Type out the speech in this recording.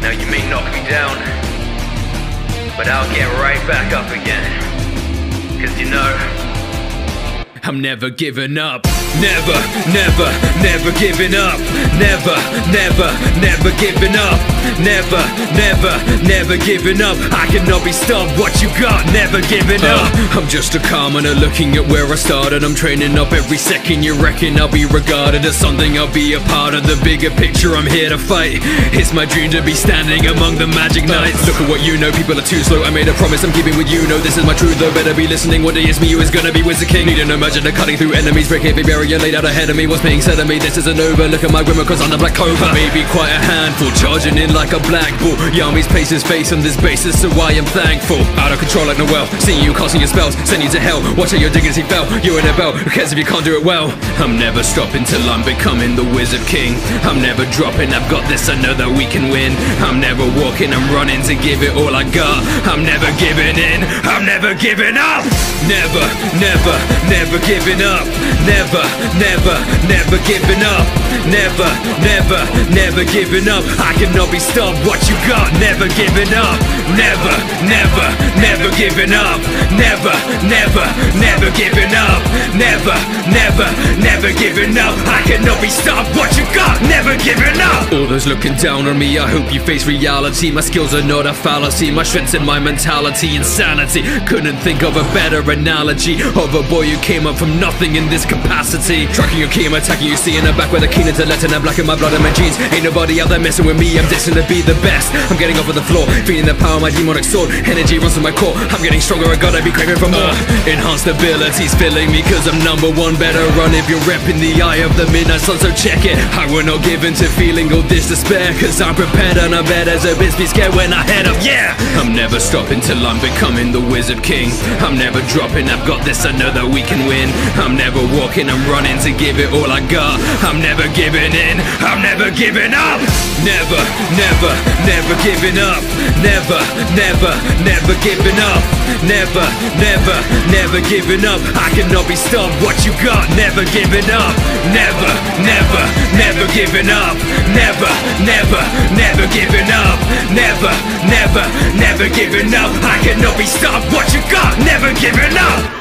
Now you may knock me down, but I'll get right back up again. 'Cause you know, I'm never giving up. Never, never, never giving up. Never, never, never giving up. Never, never, never giving up. I cannot be stopped. What you got? Never giving up. I'm just a commoner looking at where I started. I'm training up every second. You reckon I'll be regarded as something? I'll be a part of the bigger picture. I'm here to fight. It's my dream to be standing among the magic knights. Look at what you know. People are too slow. I made a promise I'm keeping with you. No, this is my truth. Though better be listening. One day it's me who is gonna be Wizard King. Need an imagine of cutting through enemies. Break every barrier. You're laid out ahead of me, what's being said of me? This isn't over, look at my women, 'cause I'm the Black Clover. Maybe quite a handful, charging in like a black bull. Yami's pace is face on this basis, so I am thankful. Out of control like Noelle, seeing you casting your spells, send you to hell, watch how your dignity fell. You're in a bell, who cares if you can't do it well? I'm never stopping till I'm becoming the Wizard King. I'm never dropping, I've got this, I know that we can win. I'm never walking, I'm running to give it all I got. I'm never giving in, I'm never giving up. Never, never, never giving up. Never, never, never giving up. Never, never, never giving up. I cannot be stopped. What you got? Never giving up. Never, never, never giving up. Never, never, never giving up. Never, never, never giving up. I cannot be stopped. What you got? Never giving up. All those looking down on me, I hope you face reality. My skills are not a fallacy. My strengths and my mentality, insanity. Couldn't think of a better analogy of a boy who came up from nothing in this capacity. Tracking your key, I'm attacking you, seeing her back with a keen intellect, and I'm black in my blood and my jeans. Ain't nobody out there messing with me, I'm destined to be the best. I'm getting off of the floor, feeling the power of my demonic sword. Energy runs through my core, I'm getting stronger, I gotta be craving for more. Enhanced abilities filling me, 'cause I'm number one. Better run if you're repping the eye of the midnight sun, so check it. I will not give in to feeling all this despair, 'cause I'm prepared and I'm bad as a bitch, be scared when I head up, yeah! I'm never stopping till I'm becoming the Wizard King. I'm never dropping, I've got this, I know that we can win. I'm never walking, I'm running to give it all I got. I'm never giving in, I'm never giving up. Never, never, never giving up. Never, never, never giving up. Never, never, never giving up. I cannot be stopped. What you got? Never giving up. Never, never, never giving up. Never, never, never giving up. Never, never, never giving up. I cannot be stopped. What you got? Never giving up.